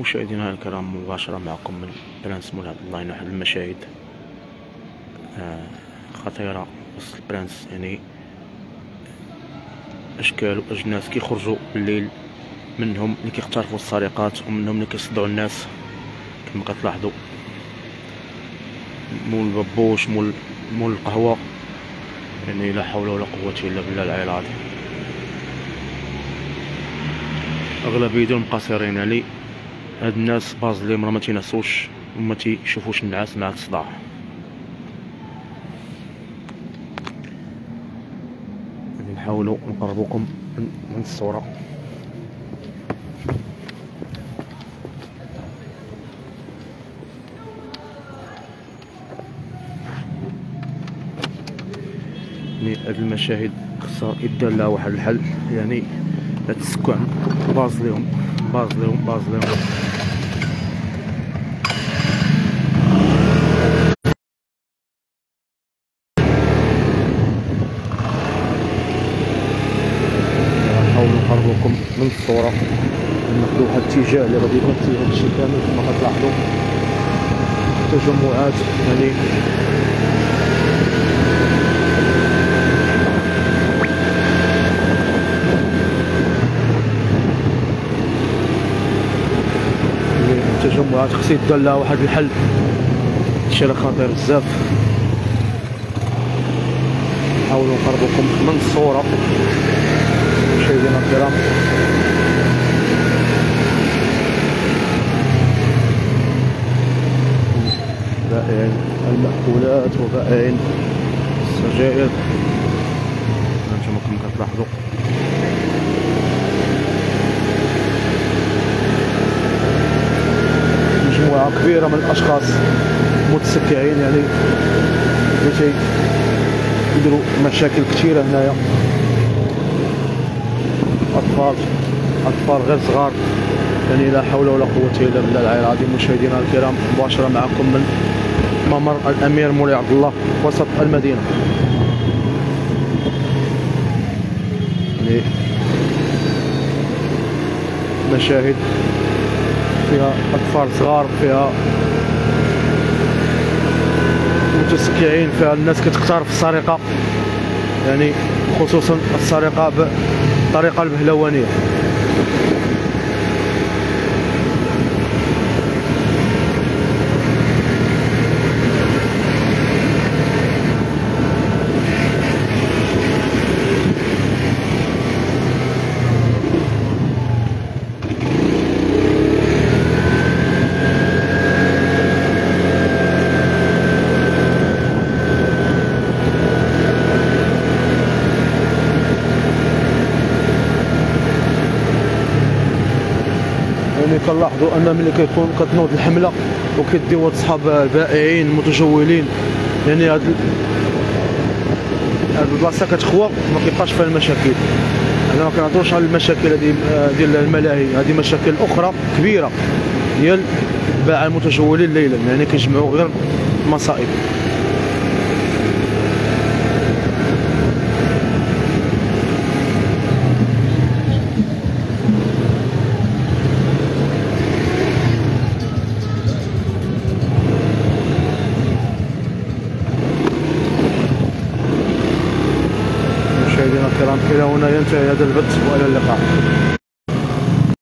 مشاهدينا الكرام، مباشرة معكم من البرانس مولاي عبد الله. واحد المشاهد خطيرة وسط البرانس، يعني أشكال وأجناس كيخرجوا بالليل، منهم اللي كيخترقوا السرقات ومنهم اللي كيصدعوا الناس كما كتلاحظوا، مول الببوش مول القهوة. يعني لا حول ولا قوة إلا بالله العلي العظيم. أغلبية ديالهم قاصرين عليه، هاد الناس بازليم راه متينعسوش وما تيشوفوش النعاس مع الصداع. يعني نحاولوا نقربوكم من الصورة. يعني هاد المشاهد خصها يدار لها واحد الحل، يعني لا تسكع بازليهم. نحاولوا نقربوكم من الصورة، ناخدو هاد الاتجاه اللي غادي يكون فيه هادشي كامل كما كتلاحظو، تجمعات يعني تجمعات خص يدار لها واحد الحل، هادشي راه خطير بزاف. نحاولو نقربوكم من الصورة مشاهدينا الكرام. بائعين المأكولات وبائعين السجائر هانتوما كما كتلاحظو، مجموعة كبيرة من الأشخاص متسكعين، يعني اللي كيديرو مشاكل كثيرة هنايا، أطفال غير صغار. يعني لا حول ولا قوة إلا بالله العلي العظيم. مشاهدينا الكرام، مباشرة معكم من ممر الأمير مولاي عبد الله وسط المدينة. يعني مشاهد فيها أطفال صغار، فيها متسكعين، فيها الناس كتقترف السرقة، يعني خصوصا السرقة بالطريقة البهلوانية. يعني كنلاحظوا ان ملي كيكون كتنوض الحمله وكيديو هاد صحاب البائعين المتجولين، يعني هاد البلاصه كتخوى ما كيبقاش فيها المشاكل. حنا ما كنهضروش على المشاكل هذه ديال الملاهي، هذه مشاكل اخرى كبيره ديال الباعه المتجولين ليلا، يعني كيجمعوا غير مصائب. مشاهدينا الكرام، إلى هنا ينتهي هذا البث وإلى اللقاء.